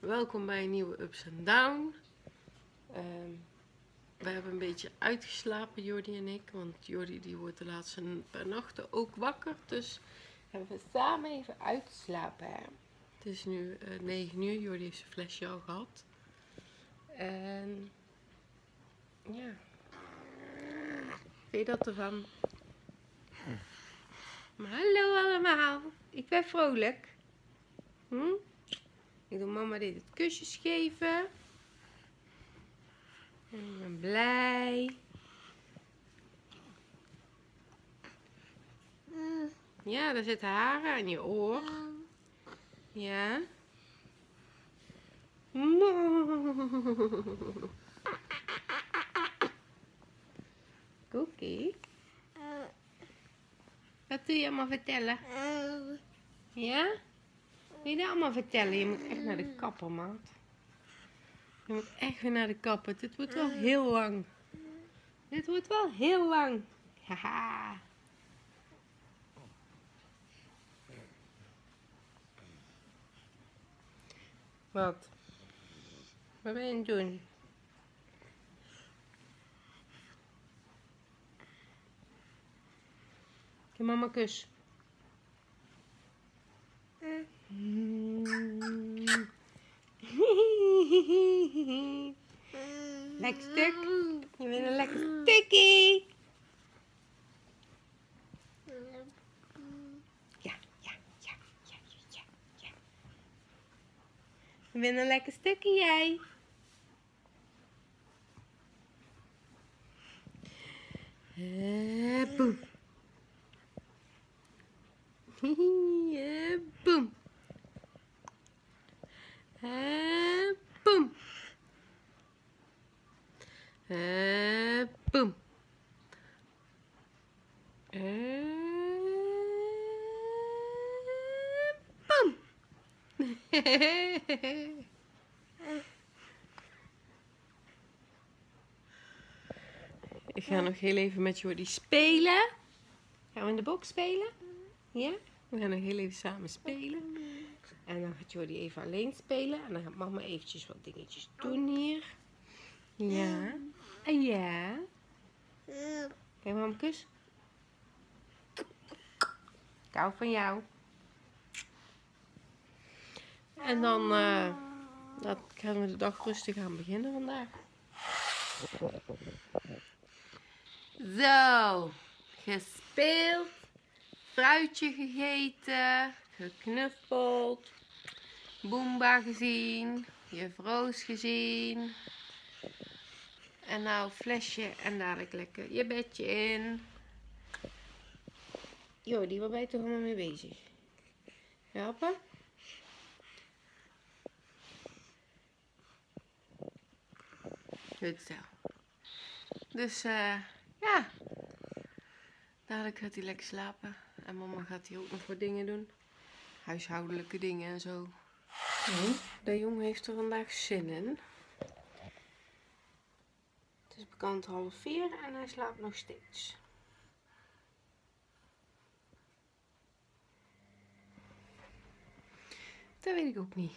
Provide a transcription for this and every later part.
Welkom bij een nieuwe Ups and Down. We hebben een beetje uitgeslapen, Jordi en ik. Want Jordi die wordt de laatste paar nachten ook wakker. Dus hebben we samen even uitgeslapen. Hè? Het is nu 9 uur. Jordi heeft zijn flesje al gehad. En ja. Vind je dat ervan? Maar hallo allemaal. Ik ben vrolijk. Ik doe mama dit het kusjes geven. En ik ben blij. Ja, daar zitten haren aan je oor. Ja. Cookie. Wat doe je allemaal vertellen? Ja? Wil je dat allemaal vertellen? Je moet echt naar de kapper, maat. Je moet echt weer naar de kapper. Dit wordt wel heel lang. Dit wordt wel heel lang. Haha. Wat? Wat ben je aan het doen? Geef mama een kus. Lekker stuk. Je bent een lekker stukkie. Ja, ja, ja, ja, ja, ja. Je bent een lekker stukkie, jij. Boem. Boem. En boem. En boem. En boem. Ik ga nog heel even met Jordi spelen. Gaan we in de box spelen? Ja? We gaan nog heel even samen spelen. En dan gaat Jordi even alleen spelen. En dan gaat mama eventjes wat dingetjes doen hier. Ja. Ja. Kijk, mama, kus. Ik hou van jou. En dan gaan we de dag rustig aan beginnen vandaag. Zo. Gespeeld. Fruitje gegeten. Geknuffeld. Boomba gezien, juf Roos gezien. En nou flesje en dadelijk lekker je bedje in. Jordi, waar ben je toch allemaal mee bezig? Helpen? Goed zo. Dus ja, dadelijk gaat hij lekker slapen. En mama gaat hier ook nog wat dingen doen. Huishoudelijke dingen en zo. Nee, de jongen heeft er vandaag zin in. Het is bekend 3:30 en hij slaapt nog steeds. Dat weet ik ook niet.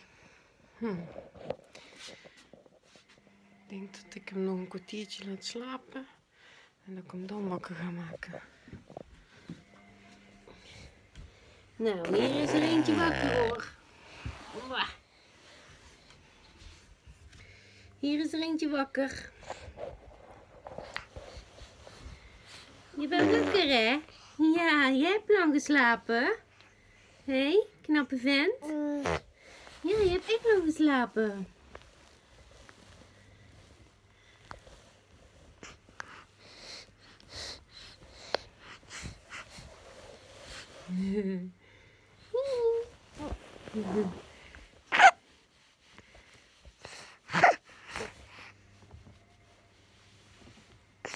Ik denk dat ik hem nog een kwartiertje laat slapen. En dat ik hem dan wakker ga maken. Nou, hier is er eentje wakker hoor. Hier is er eentje wakker. Je bent wakker, hè? Ja, jij hebt lang geslapen. Hé, hey, knappe vent. Ja, je hebt echt lang geslapen.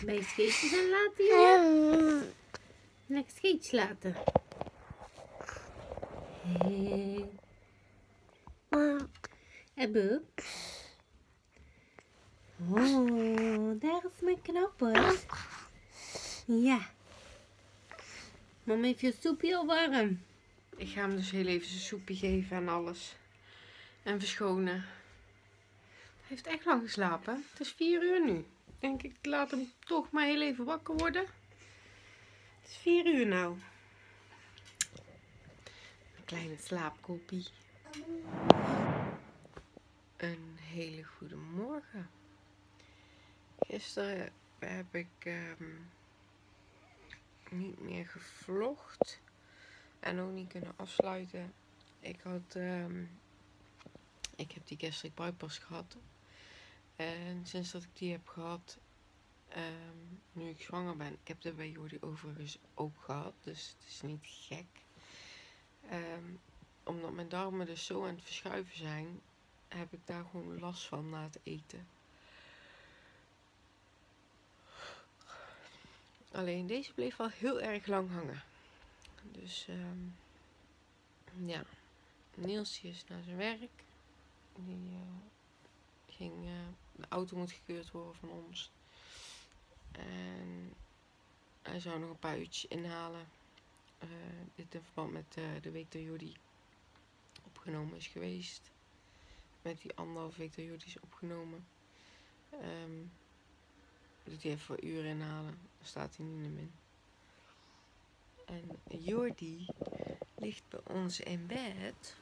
Bij scheetjes aan laten, ja. Lekker scheetjes laten. En boep. Oh, daar is mijn knapper. Ja. Mama heeft je soepje heel warm. Ik ga hem dus heel even zijn soepje geven en alles. En verschonen. Hij heeft echt lang geslapen. Het is 4 uur nu. Ik denk ik laat hem toch maar heel even wakker worden. Het is 4 uur nou. Een kleine slaapkoppie. Een hele goede morgen. Gisteren heb ik niet meer gevlogd. En ook niet kunnen afsluiten. Ik heb die gastric bypass gehad. En sinds dat ik die heb gehad, nu ik zwanger ben, ik heb dat bij Jordi overigens ook gehad. Dus het is niet gek. Omdat mijn darmen dus zo aan het verschuiven zijn, heb ik daar gewoon last van na het eten. Alleen deze bleef wel heel erg lang hangen. Dus ja, Niels is naar zijn werk. Die de auto moet gekeurd worden van ons. En hij zou nog een paar uurtjes inhalen. Dit in verband met de week dat Jordi opgenomen is geweest. Met die anderhalve week dat Jordi is opgenomen. Doet hij even een uur inhalen. Dan staat hij niet meer in. En Jordi ligt bij ons in bed.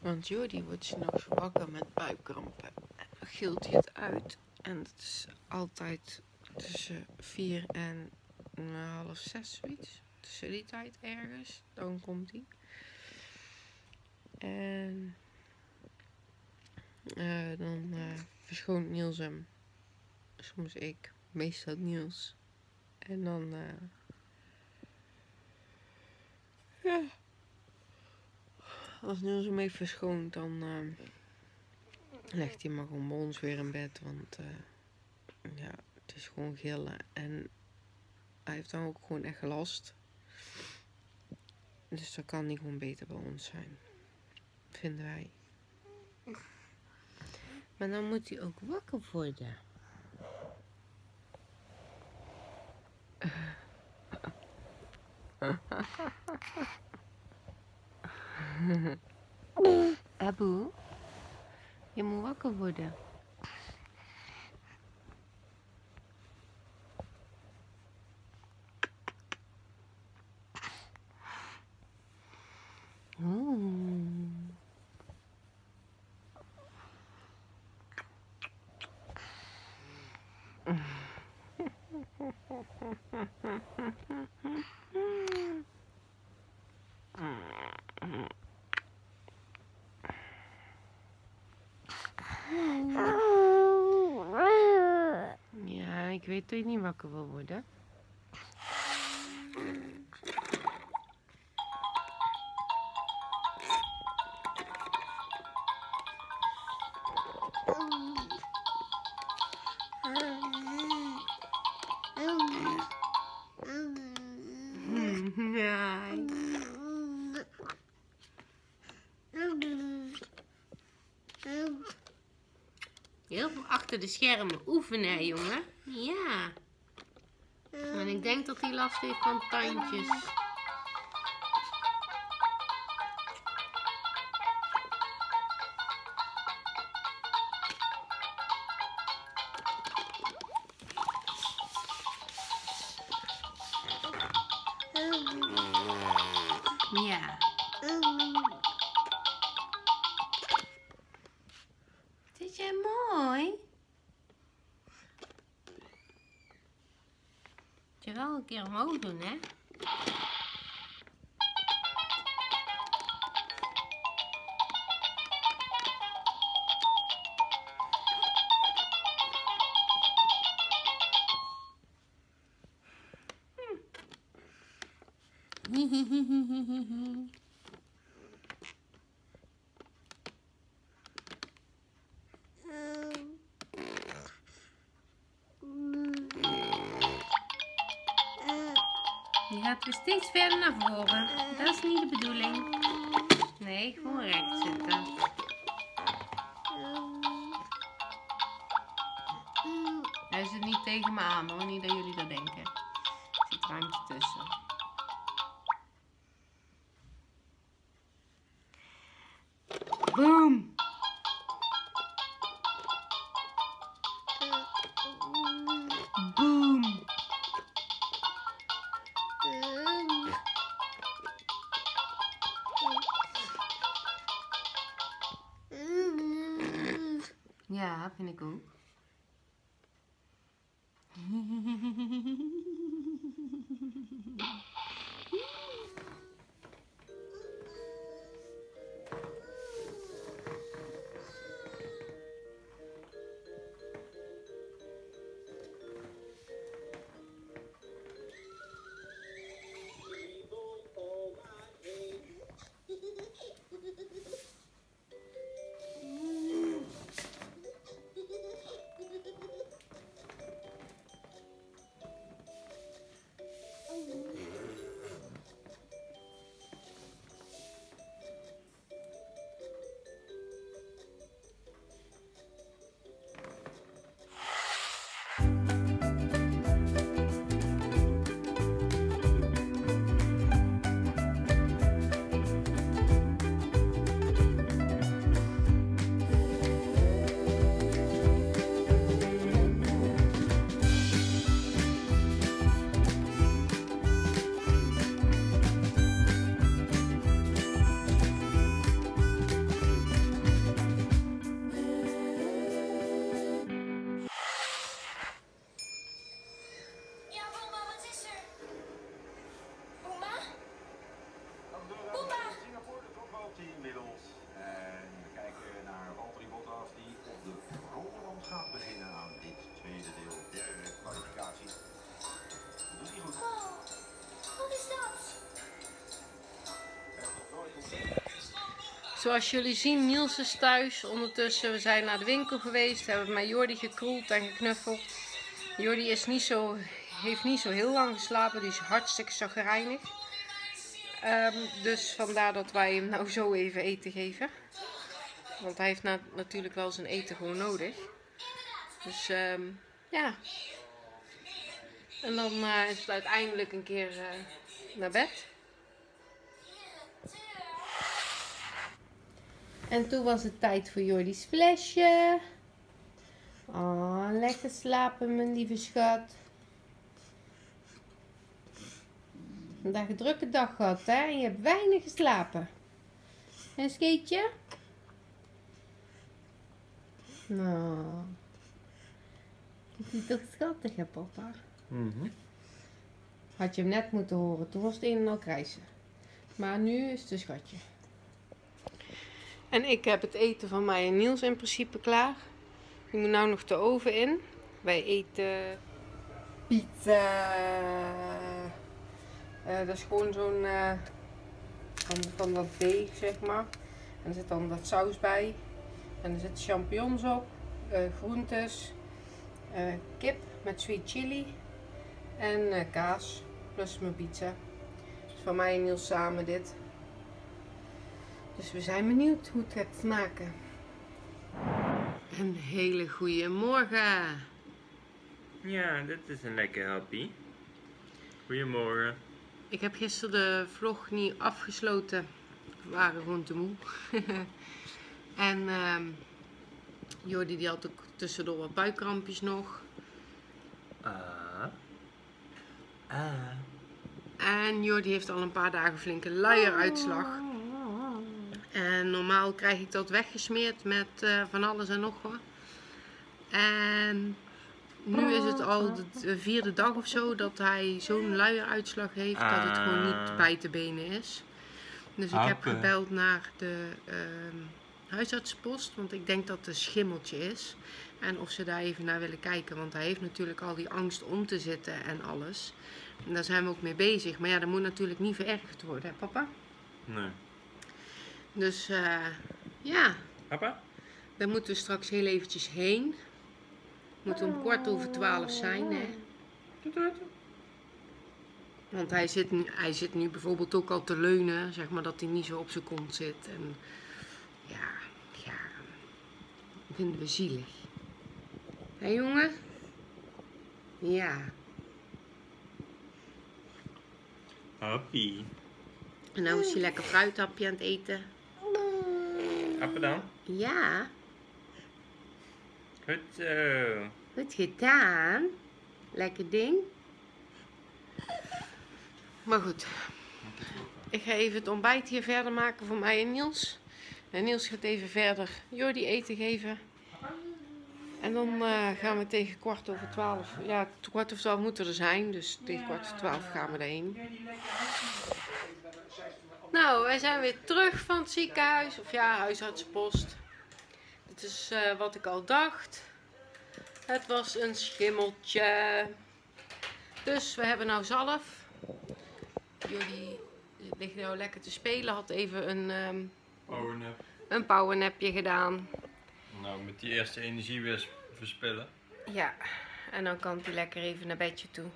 Want Jordi wordt 's nachts wakker met buikkrampen. En dan gilt hij het uit. En dat is altijd tussen 4 en half 6 zoiets. Tussen die tijd ergens. Dan komt hij. En dan verschoont Niels hem. Soms ik. Meestal Niels. En dan ja. Als Niels hem even verschoont, dan legt hij maar gewoon bij ons weer in bed. Want ja, het is gewoon gillen. En hij heeft dan ook gewoon echt last. Dus dan kan hij gewoon beter bij ons zijn. Vinden wij. Maar dan moet hij ook wakker worden. Abu, je moet wakker worden. Ja, ik weet dat je niet wakker wil worden. Heel veel achter de schermen oefenen, hè, jongen. Ja. En ik denk dat hij last heeft van tandjes. Ja. Vind jij mooi? Moet je wel een keer omhoog doen, hè? Je gaat weer steeds verder naar voren. Dat is niet de bedoeling. Nee, gewoon recht zitten. Hij zit niet tegen me aan, hoor. Niet dat jullie dat denken. Er zit een randje tussen. Boom. Boom. Ja, vind ik ook. Zoals jullie zien, Niels is thuis ondertussen. We zijn naar de winkel geweest, hebben met Jordi gekroeld en geknuffeld. Jordi is heeft niet zo heel lang geslapen, die is hartstikke chagrijnig. Dus vandaar dat wij hem nou zo even eten geven. Want hij heeft natuurlijk wel zijn eten gewoon nodig. Dus ja. En dan is het uiteindelijk een keer naar bed. En toen was het tijd voor Jordi's flesje. Oh, lekker slapen, mijn lieve schat. Vandaag een drukke dag gehad, hè? En je hebt weinig geslapen. En Skeetje? Nou. Is hij toch schattig, hè, papa? Mm-hmm. Had je hem net moeten horen. Toen was het een en al krijsen. Maar nu is het een schatje. En ik heb het eten van mij en Niels in principe klaar. Ik moet nou nog de oven in. Wij eten pizza. Dat is gewoon zo'n van dat deeg, zeg maar. En er zit dan dat saus bij. En er zitten champignons op, groentes, kip met sweet chili en kaas. Plus mijn pizza. Dus van mij en Niels samen dit. Dus we zijn benieuwd hoe het gaat smaken. Een hele goede morgen. Ja, dit is een lekker happy. Goedemorgen. Ik heb gisteren de vlog niet afgesloten. We waren gewoon te moe. En Jordi die had ook tussendoor wat buikkrampjes nog. En Jordi heeft al een paar dagen flinke luieruitslag. En normaal krijg ik dat weggesmeerd met van alles en nog wat. En nu is het al de vierde dag of zo dat hij zo'n luieruitslag heeft dat het gewoon niet bij te benen is. Dus ik heb gebeld naar de huisartspost, want ik denk dat het een schimmeltje is. En of ze daar even naar willen kijken, want hij heeft natuurlijk al die angst om te zitten en alles. En daar zijn we ook mee bezig. Maar ja, dat moet natuurlijk niet verergerd worden, hè papa? Nee. Dus ja. Papa? Daar moeten we straks heel eventjes heen. Moeten om 12:15 zijn, hè? Want hij zit nu bijvoorbeeld ook al te leunen, zeg maar, dat hij niet zo op zijn kont zit. En ja, dat vinden we zielig. Hé jongen? Ja. Happy. En nou is hij lekker fruithapje aan het eten. Up and down? Ja. Goed zo. Goed gedaan. Lekker ding. Maar goed. Ik ga even het ontbijt hier verder maken voor mij en Niels. En Niels gaat even verder Jordi eten geven. En dan gaan we tegen 12:15. Ja, 12:15 moeten we er zijn. Dus tegen 12:15 gaan we erheen. Nou, wij zijn weer terug van het ziekenhuis. Of ja, huisartspost. Dat is wat ik al dacht. Het was een schimmeltje. Dus we hebben nou zalf. Jordi ligt nou lekker te spelen. Had even een powernapje gedaan. Nou, met die eerste energie weer verspillen. Ja, en dan kan hij lekker even naar bedje toe.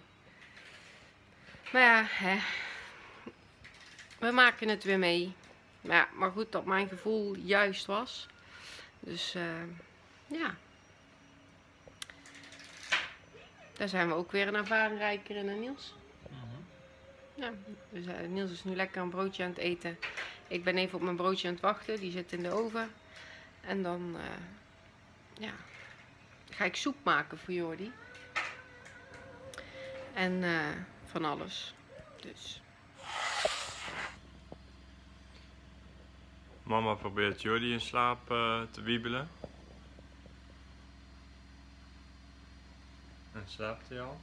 Maar ja, hè. We maken het weer mee. Ja, maar goed dat mijn gevoel juist was. Dus ja. Daar zijn we ook weer een ervaring rijker in dan Niels. Ja, dus, Niels is nu lekker een broodje aan het eten. Ik ben even op mijn broodje aan het wachten. Die zit in de oven. En dan ja, ga ik soep maken voor Jordi. En van alles. Dus. Mama probeert Jordi in slaap te wiebelen. En slaapt hij al?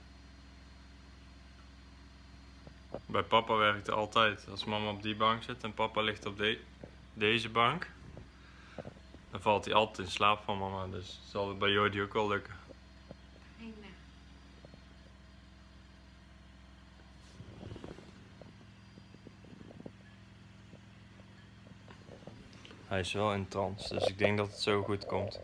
Bij papa werkt het altijd. Als mama op die bank zit en papa ligt op deze bank, dan valt hij altijd in slaap van mama. Dus zal het bij Jordi ook wel lukken. Hij is wel in trance, dus ik denk dat het zo goed komt.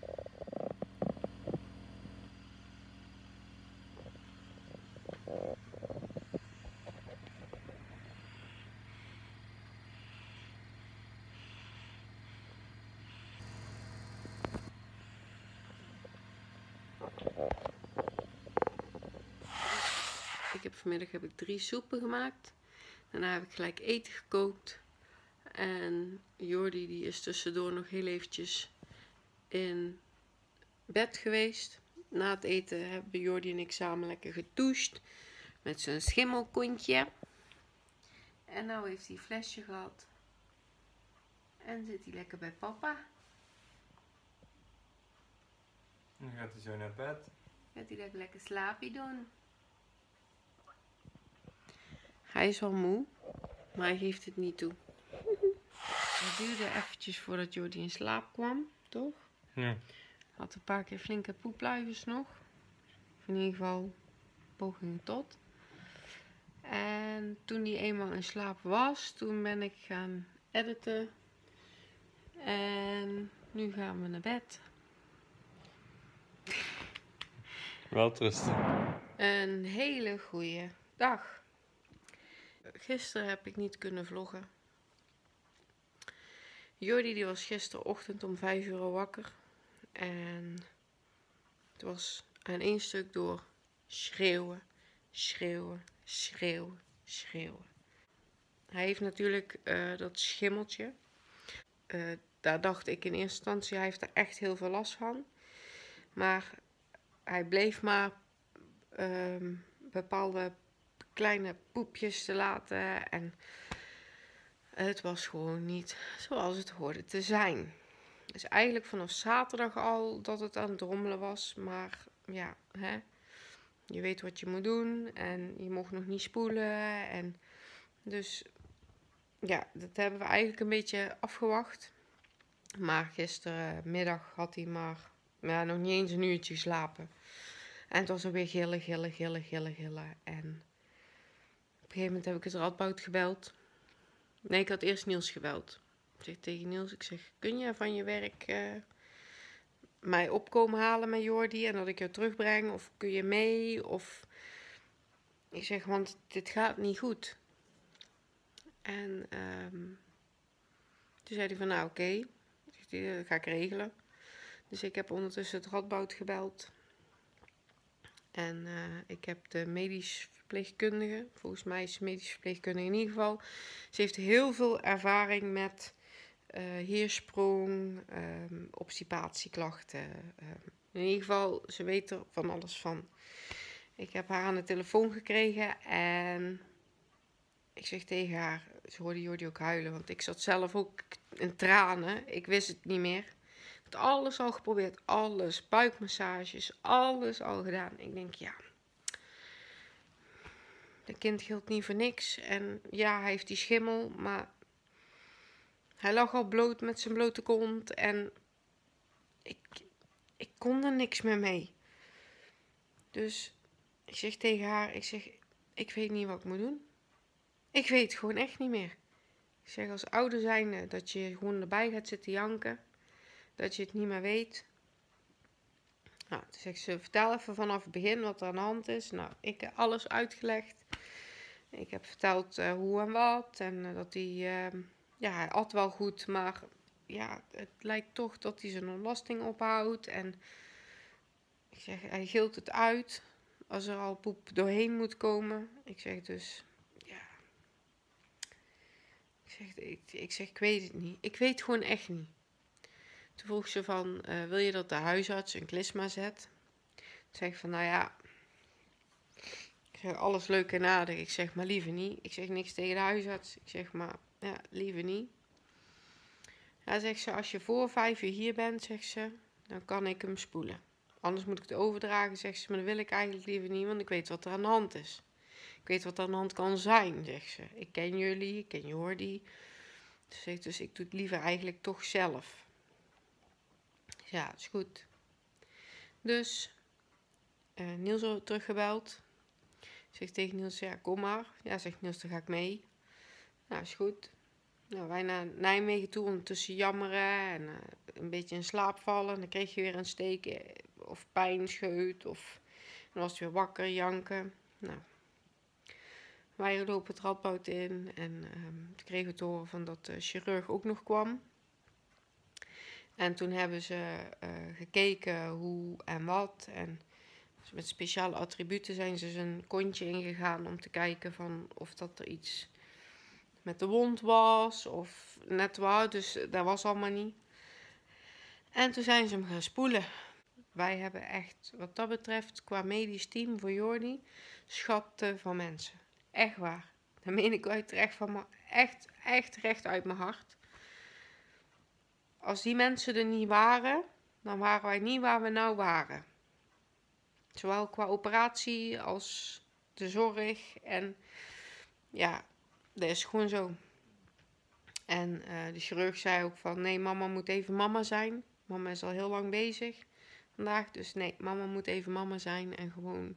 Vanmiddag heb ik 3 soepen gemaakt. Daarna heb ik gelijk eten gekookt. En Jordi die is tussendoor nog heel eventjes in bed geweest. Na het eten hebben Jordi en ik samen lekker gedoucht. Met zijn schimmelkontje. En nou heeft hij een flesje gehad. En zit hij lekker bij papa. Dan gaat hij zo naar bed. Gaat hij lekker slaapje doen. Hij is al moe, maar hij geeft het niet toe. Het duurde eventjes voordat Jordi in slaap kwam, toch? Ja. Had een paar keer flinke poepluiers nog. Of in ieder geval poging tot. En toen hij eenmaal in slaap was, toen ben ik gaan editen. En nu gaan we naar bed. Welterust. Een hele goede dag. Gisteren heb ik niet kunnen vloggen. Jordi die was gisterochtend om 5 uur al wakker. En het was aan één stuk door schreeuwen, schreeuwen, schreeuwen, schreeuwen. Hij heeft natuurlijk dat schimmeltje. Daar dacht ik in eerste instantie, hij heeft er echt heel veel last van. Maar hij bleef maar bepaalde kleine poepjes te laten en het was gewoon niet zoals het hoorde te zijn. Dus eigenlijk vanaf zaterdag al dat het aan het rommelen was, maar ja, hè, je weet wat je moet doen en je mocht nog niet spoelen en dus ja, dat hebben we eigenlijk een beetje afgewacht. Maar gistermiddag had hij maar nog niet eens een uurtje slapen en het was alweer gillen, gillen, gillen, gillen, gillen en op een gegeven moment heb ik het Radboud gebeld. Nee, ik had eerst Niels gebeld. Ik zeg tegen Niels, ik zeg, kun je van je werk mij opkomen halen met Jordi en dat ik jou terugbreng? Of kun je mee? Of ik zeg, want dit gaat niet goed. En toen zei hij van, nou oké, dat ga ik regelen. Dus ik heb ondertussen het Radboud gebeld. En ik heb de medisch verpleegkundige, volgens mij is ze medisch verpleegkundige in ieder geval. Ze heeft heel veel ervaring met heersprong, obstipatieklachten. In ieder geval, ze weet er van alles van. Ik heb haar aan de telefoon gekregen en ik zeg tegen haar, ze hoorde Jordi ook huilen, want ik zat zelf ook in tranen. Ik wist het niet meer. Ik had alles al geprobeerd, alles, buikmassages, alles al gedaan. Ik denk, ja, dat kind gilt niet voor niks. En ja, hij heeft die schimmel, maar hij lag al bloot met zijn blote kont en ik kon er niks meer mee. Dus ik zeg tegen haar, ik weet niet wat ik moet doen. Ik weet gewoon echt niet meer. Ik zeg, als ouder zijnde dat je gewoon erbij gaat zitten janken. Dat je het niet meer weet. Nou, toen zegt ze, vertel even vanaf het begin wat er aan de hand is. Nou, ik heb alles uitgelegd. Ik heb verteld hoe en wat. En dat hij, ja, hij at wel goed. Maar ja, het lijkt toch dat hij zijn ontlasting ophoudt. En ik zeg, hij gilt het uit. Als er al poep doorheen moet komen. Ik zeg dus, ja. Ik zeg, ik weet het niet. Ik weet gewoon echt niet. Toen vroeg ze van, wil je dat de huisarts een klisma zet? Toen zei ik van, nou ja, ik zeg alles leuk en aardig. Ik zeg, maar liever niet. Ik zeg niks tegen de huisarts. Ik zeg, maar ja, liever niet. Ja, zegt ze, als je voor 5 uur hier bent, zegt ze, dan kan ik hem spoelen. Anders moet ik het overdragen, zegt ze, maar dat wil ik eigenlijk liever niet, want ik weet wat er aan de hand is. Ik weet wat er aan de hand kan zijn, zegt ze. Ik ken jullie, ik ken Jordi. Dus ik doe het liever eigenlijk toch zelf. Ja, is goed. Dus Niels wordt teruggebeld. Zegt tegen Niels, ja, kom maar. Ja, zegt Niels, dan ga ik mee. Nou, is goed. Nou, wij naar Nijmegen toe, ondertussen jammeren en een beetje in slaap vallen. En dan kreeg je weer een steek of pijn, scheut. Of dan was het weer wakker, janken. Nou, wij lopen het Radboud in en toen kregen we te horen van dat de chirurg ook nog kwam. En toen hebben ze gekeken hoe en wat. En met speciale attributen zijn ze zijn kontje ingegaan om te kijken van of dat er iets met de wond was of net waar. Dus dat was allemaal niet. En toen zijn ze hem gaan spoelen. Wij hebben echt wat dat betreft qua medisch team voor Jordi schatten van mensen. Echt waar. Dat meen ik echt recht uit mijn hart. Als die mensen er niet waren, dan waren wij niet waar we nou waren. Zowel qua operatie als de zorg. En ja, dat is gewoon zo. En de chirurg zei ook van, nee, mama moet even mama zijn. Mama is al heel lang bezig vandaag. Dus nee, mama moet even mama zijn. En gewoon,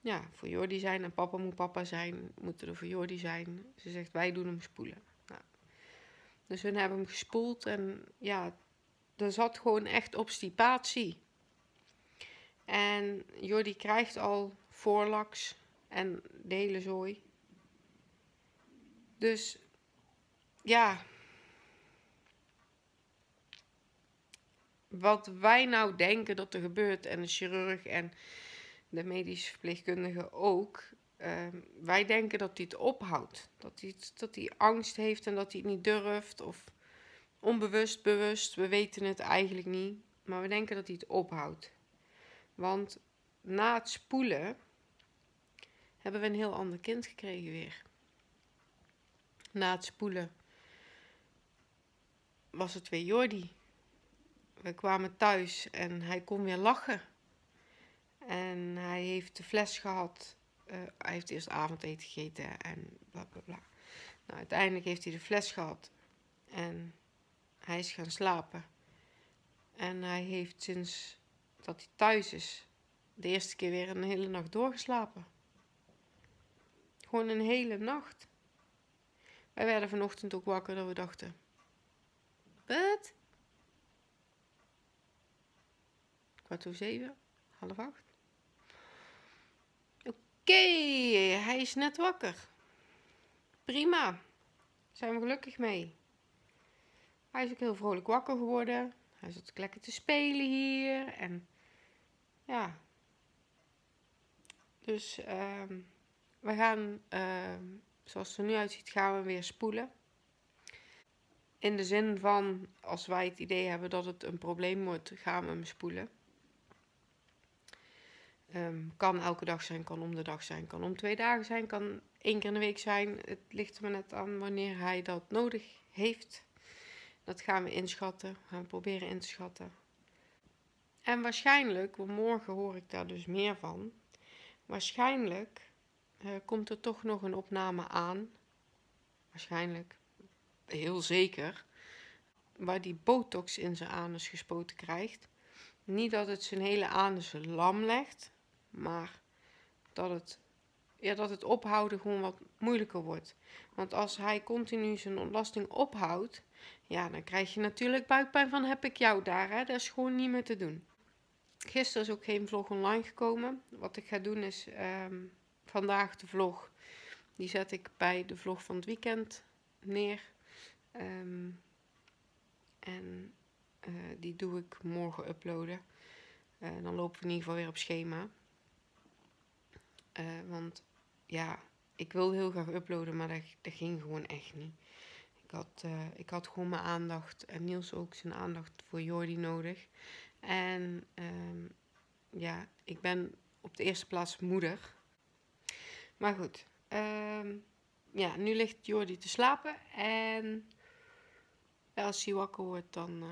ja, voor Jordi zijn. En papa moet papa zijn. Moeten er voor Jordi zijn. Ze zegt, wij doen hem spoelen. Dus hun hebben hem gespoeld en ja, er zat gewoon echt obstipatie. En Jordi krijgt al voorlaks en de hele zooi. Dus ja, wat wij nou denken dat er gebeurt en de chirurg en de medische verpleegkundige ook... wij denken dat hij het ophoudt. Dat hij angst heeft en dat hij het niet durft. Of onbewust, bewust. We weten het eigenlijk niet. Maar we denken dat hij het ophoudt. Want na het spoelen hebben we een heel ander kind gekregen weer. Na het spoelen was het weer Jordi. We kwamen thuis en hij kon weer lachen. En hij heeft de fles gehad... hij heeft eerst avondeten gegeten en bla bla bla. Nou, uiteindelijk heeft hij de fles gehad. En hij is gaan slapen. En hij heeft sinds dat hij thuis is... de eerste keer weer een hele nacht doorgeslapen. Gewoon een hele nacht. Wij werden vanochtend ook wakker dat we dachten... Wat? 6:15, 7:30. Oké, hij is net wakker. Prima. Daar zijn we gelukkig mee. Hij is ook heel vrolijk wakker geworden. Hij zat lekker te spelen hier. En ja. Dus we gaan, zoals het er nu uitziet, gaan we weer spoelen. In de zin van, als wij het idee hebben dat het een probleem wordt, gaan we hem spoelen. Kan elke dag zijn, kan om de dag zijn, kan om 2 dagen zijn, kan 1 keer in de week zijn. Het ligt er maar net aan wanneer hij dat nodig heeft. Dat gaan we inschatten, gaan we proberen in te schatten. En waarschijnlijk, want morgen hoor ik daar dus meer van, waarschijnlijk komt er toch nog een opname aan. Waarschijnlijk, heel zeker, waar die botox in zijn anus gespoten krijgt. Niet dat het zijn hele anus lam legt, maar dat het ophouden gewoon wat moeilijker wordt. Want als hij continu zijn ontlasting ophoudt, ja, dan krijg je natuurlijk buikpijn van heb ik jou daar, hè? Dat is gewoon niet meer te doen. Gisteren is ook geen vlog online gekomen. Wat ik ga doen is vandaag de vlog, die zet ik bij de vlog van het weekend neer. Die doe ik morgen uploaden. Dan lopen we in ieder geval weer op schema. Want ja, ik wilde heel graag uploaden, maar dat ging gewoon echt niet. Ik had gewoon mijn aandacht en Niels ook zijn aandacht voor Jordi nodig. En ja, ik ben op de eerste plaats moeder. Maar goed, ja, nu ligt Jordi te slapen en als hij wakker wordt, dan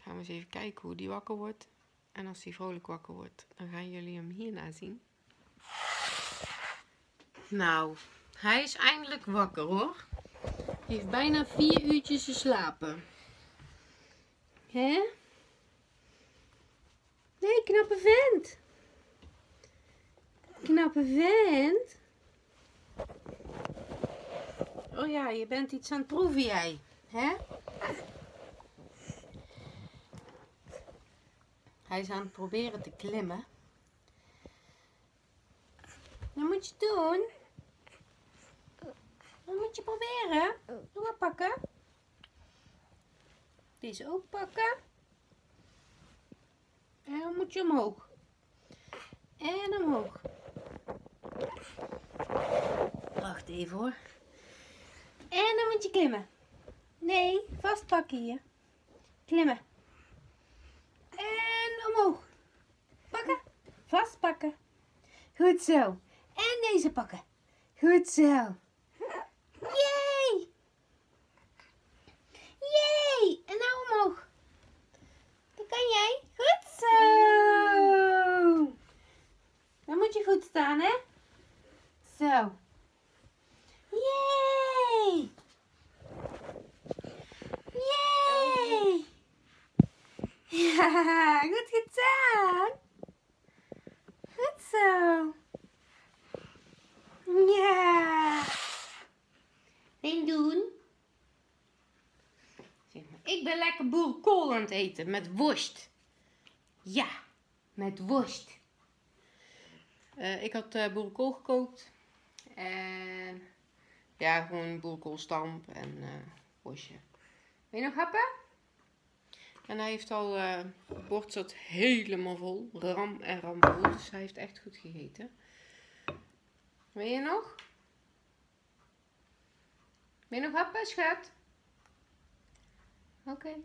gaan we eens even kijken hoe die wakker wordt. En als hij vrolijk wakker wordt, dan gaan jullie hem hierna zien. Nou, hij is eindelijk wakker hoor. Hij heeft bijna 4 uurtjes geslapen. Hè? Nee, knappe vent. Knappe vent. Oh ja, je bent iets aan het proeven jij. Hè? Hij is aan het proberen te klimmen. Dat moet je doen. Dat moet je proberen. Doe maar pakken. Deze ook pakken. En dan moet je omhoog. En omhoog. Wacht even hoor. En dan moet je klimmen. Nee, vastpakken hier. Klimmen. En omhoog. Pakken. Vastpakken. Goed zo. En deze pakken. Goed zo. Yay! Yay! En nou omhoog. Dat kan jij. Goed zo. Dan moet je goed staan, hè? Zo. Yay! Yay! Ja, goed gedaan! Goed zo! Ja! Niet doen! Zeg maar, ik ben lekker boerenkool aan het eten met worst. Ja, met worst. Ik had boerenkool gekookt. En ja, gewoon boerenkoolstamp en worstje. Wil je nog happen? En hij heeft al, het bord zat helemaal vol. Ram en ramvol. Dus hij heeft echt goed gegeten. Wil je nog? Wil je nog happen, schat? Oké. Okay.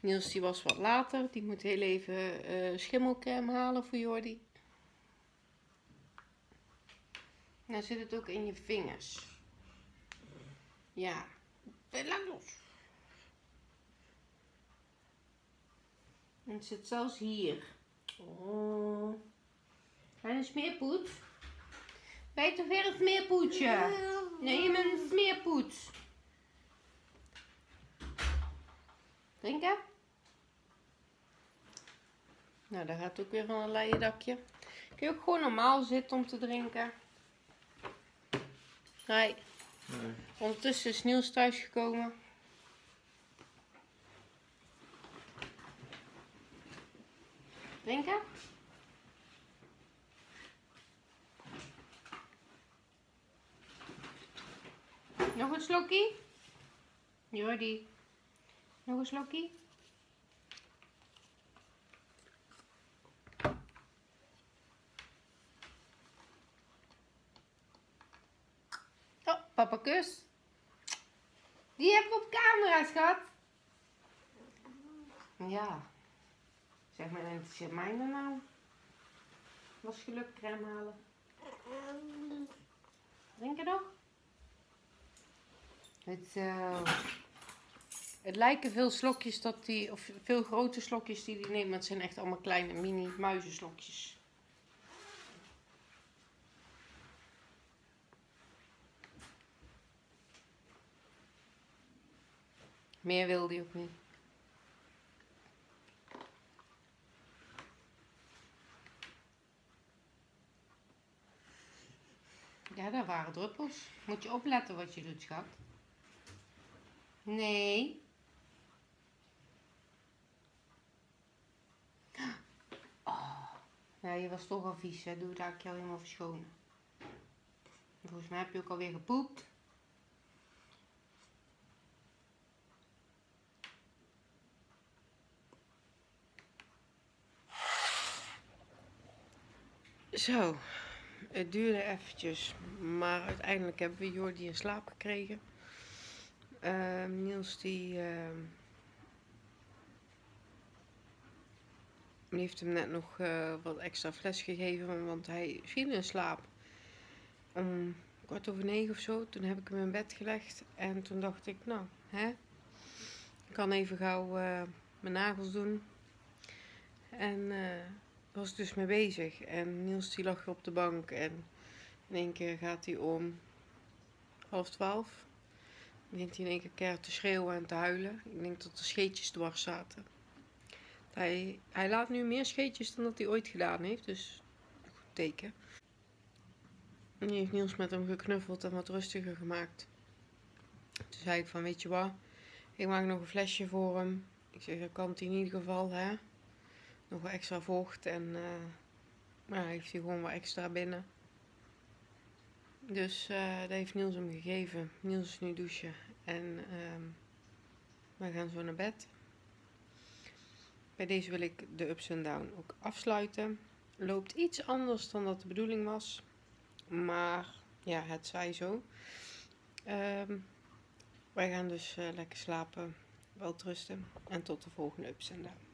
Niels die was wat later. Die moet heel even schimmelcrème halen voor Jordi. Nou zit het ook in je vingers. Ja. Laat los. En het zit zelfs hier. Oh. En een smeerpoets. Weet toch weer een smeerpoetsje? Nee, je bent een smeerpoets. Drinken? Nou, daar gaat ook weer van een leien dakje. Kun je ook gewoon normaal zitten om te drinken? Hoi. Nee. Ondertussen is Niels thuisgekomen. Drinken? Nog een slokje? Jordi. Nog een slokje? Papa kus. Die hebben we op camera, schat. Ja. Zeg maar, interesseert mij dan nou? Was gelukt crème halen. Drink je nog? Het lijken veel slokjes dat die, of veel grote slokjes die neemt, maar het zijn echt allemaal kleine mini muizenslokjes. Meer wil die ook niet. Ja, dat waren druppels. Moet je opletten wat je doet, schat. Nee. Oh. Ja, je was toch al vies, hè? Doe daar jou helemaal verschonen. Volgens mij heb je ook alweer gepoept. Zo, het duurde eventjes, maar uiteindelijk hebben we Jordi in slaap gekregen. Niels die heeft hem net nog wat extra fles gegeven, want hij viel in slaap. Om 20:15 of zo, toen heb ik hem in bed gelegd en toen dacht ik, nou, hè, ik kan even gauw mijn nagels doen. En... was dus mee bezig en Niels die lag op de bank en in één keer gaat hij om 11:30 begint hij in één keer te schreeuwen en te huilen. Ik denk dat er scheetjes dwars zaten. Hij laat nu meer scheetjes dan dat hij ooit gedaan heeft, dus een goed teken. En nu heeft Niels met hem geknuffeld en wat rustiger gemaakt. Toen zei ik van, weet je wat, ik maak nog een flesje voor hem. Ik zeg, dat kan het in ieder geval, hè. Nog wel extra vocht en ja, heeft hij gewoon wat extra binnen. Dus dat heeft Niels hem gegeven. Niels is nu douchen en we gaan zo naar bed. Bij deze wil ik de Ups and Down ook afsluiten. Loopt iets anders dan dat de bedoeling was. Maar ja, het zij zo. Wij gaan dus lekker slapen, wel rusten en tot de volgende Ups and Down.